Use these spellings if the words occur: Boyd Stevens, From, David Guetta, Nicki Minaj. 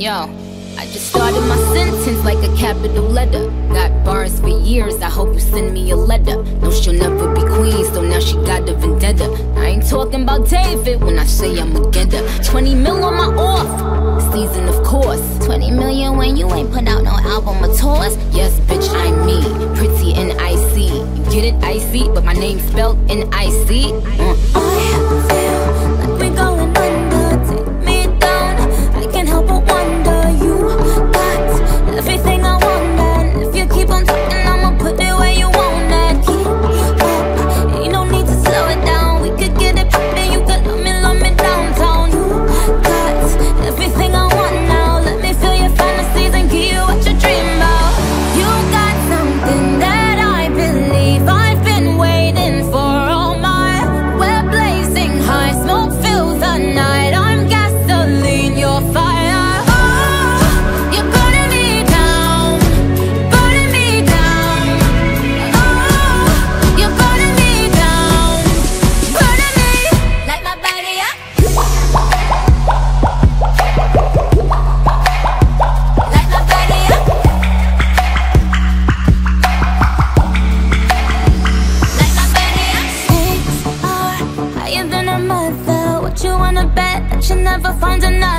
Yo, I just started my sentence like a capital letter. Got bars for years, I hope you send me a letter. No, she'll never be queen, so now she got a vendetta. I ain't talking about David when I say I'm a getter. 20 mil on my off season, of course. 20 million when you ain't put out no album or tours. Yes, bitch, I'm me, pretty and icy. You get it, icy, but my name's spelled N-I-C. I feel like we're going under. Take me down, I can't help but wonder. You got everything I want, and if you keep on talking, I'ma put it where you want it. Keep up, ain't no need to slow it down. We could get it poppin', you could love me downtown. You got everything I want now. Let me fill your fantasies and give you what you dream about. You got something that I believe I've been waiting for all my. We're blazing high, smoke fills the night. I'm gasoline, you're fire. Find another.